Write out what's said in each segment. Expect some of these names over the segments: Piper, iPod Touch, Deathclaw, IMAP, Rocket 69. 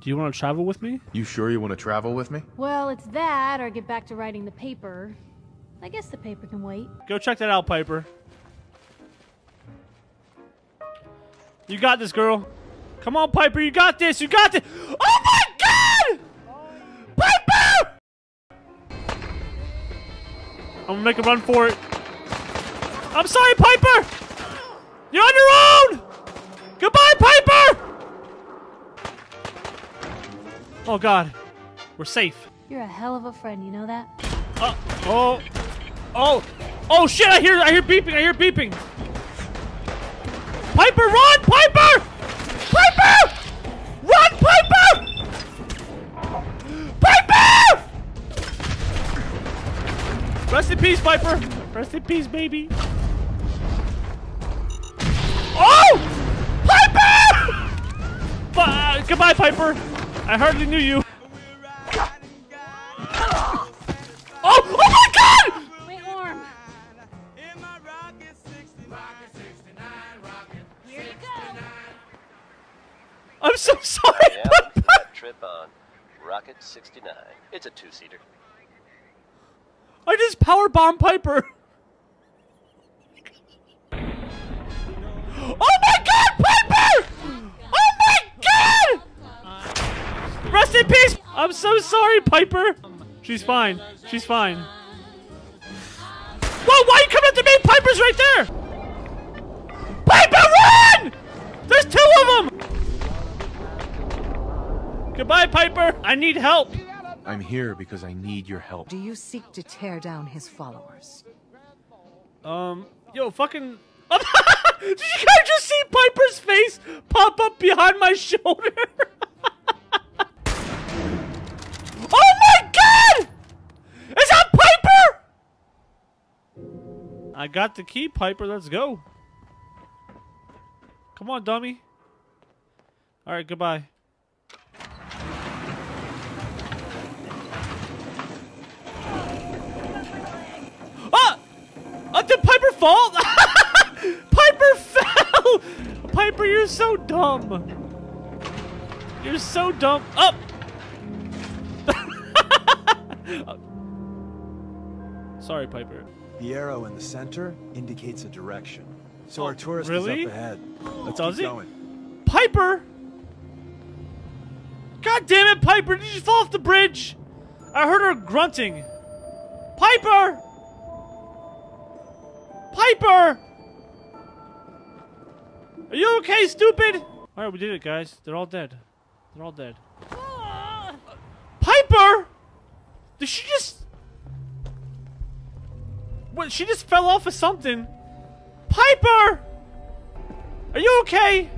Do you want to travel with me? You sure you want to travel with me? Well, it's that or get back to writing the paper. I guess the paper can wait. Go check that out, Piper. You got this, girl. Come on, Piper. You got this. You got this. Oh, my God! Piper! I'm going to make a run for it. I'm sorry, Piper. You're on your own. Goodbye, Piper. Oh, God. We're safe. You're a hell of a friend. You know that? Oh, shit. I hear beeping. I hear beeping. Piper, run! Piper! Piper! Run, Piper! Piper! Rest in peace, Piper. Rest in peace, baby. Oh! Piper! Goodbye, Piper. I hardly knew you. Oh! Oh my God! My arm. In my Rocket 69, Rocket 69, Rocket 69. Here you go. I'm so sorry. Yeah, trip on Rocket 69. It's a two-seater. I just powerbombed Piper. Oh my God, Piper! Oh my God! Rest in peace! I'm so sorry, Piper. She's fine. She's fine. Whoa, why are you coming after me? Piper's right there! Piper, run! There's two of them! Goodbye, Piper. I need help. I'm here because I need your help. Do you seek to tear down his followers? Yo, fucking... Did you guys just see Piper's face pop up behind my shoulder? Oh my God! Is that Piper? I got the key, Piper. Let's go. Come on, dummy. All right, goodbye. Ah! Did Piper fall? Piper fell! Piper, you're so dumb. You're so dumb. Up! Sorry, Piper. The arrow in the center indicates a direction. So our tourist is up ahead. Let's keep going. Piper! God damn it, Piper! Did you fall off the bridge? I heard her grunting. Piper! Piper! Are you okay, stupid? Alright, we did it, guys. They're all dead. They're all dead. Piper! Did she just... What? She just fell off of something. Piper! Are you okay?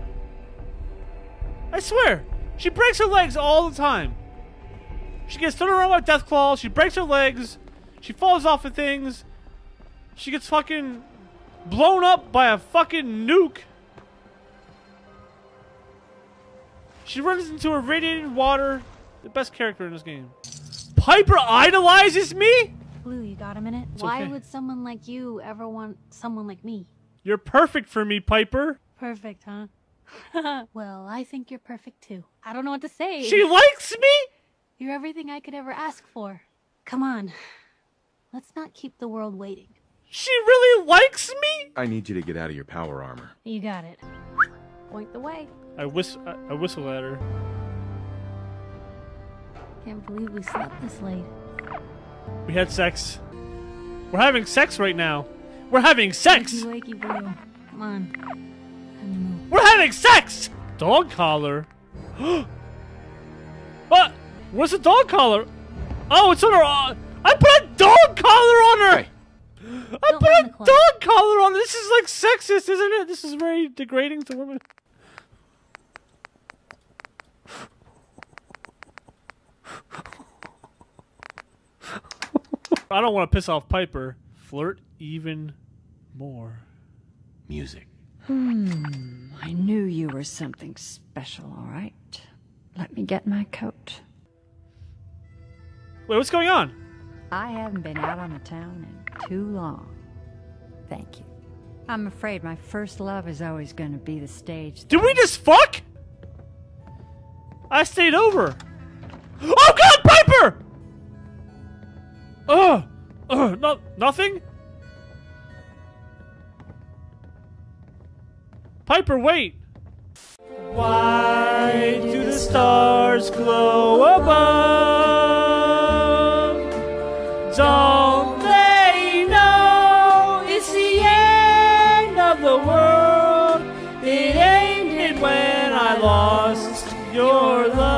I swear. She breaks her legs all the time. She gets thrown around like Deathclaw. She breaks her legs. She falls off of things. She gets fucking blown up by a fucking nuke. She runs into irradiated water. The best character in this game. Piper idolizes me? Blue, you got a minute? Why would someone like you ever want someone like me? You're perfect for me, Piper. Perfect, huh? Well, I think you're perfect too. I don't know what to say. She likes me? You're everything I could ever ask for. Come on. Let's not keep the world waiting. She really likes me? I need you to get out of your power armor. You got it. Point the way. I whistle at her. Can't believe we slept this late. We had sex. We're having sex right now. We're having sex! Wakey, Blue. Come on. We're having sex! Dog collar? What? Where's the dog collar? Oh, it's on her... I put a dog collar on her! Hey. I put a dog collar on her! This is like sexist, isn't it? This is very degrading to women. I don't want to piss off Piper. Flirt even more. Music. I knew you were something special, alright. Let me get my coat. Wait, what's going on? I haven't been out on the town in too long. Thank you. I'm afraid my first love is always going to be the stage. Did we just fuck? I stayed over. Oh God, Piper! Nothing? Piper, wait! Why do the stars glow above? Don't they know it's the end of the world? It ain't it when I lost your love.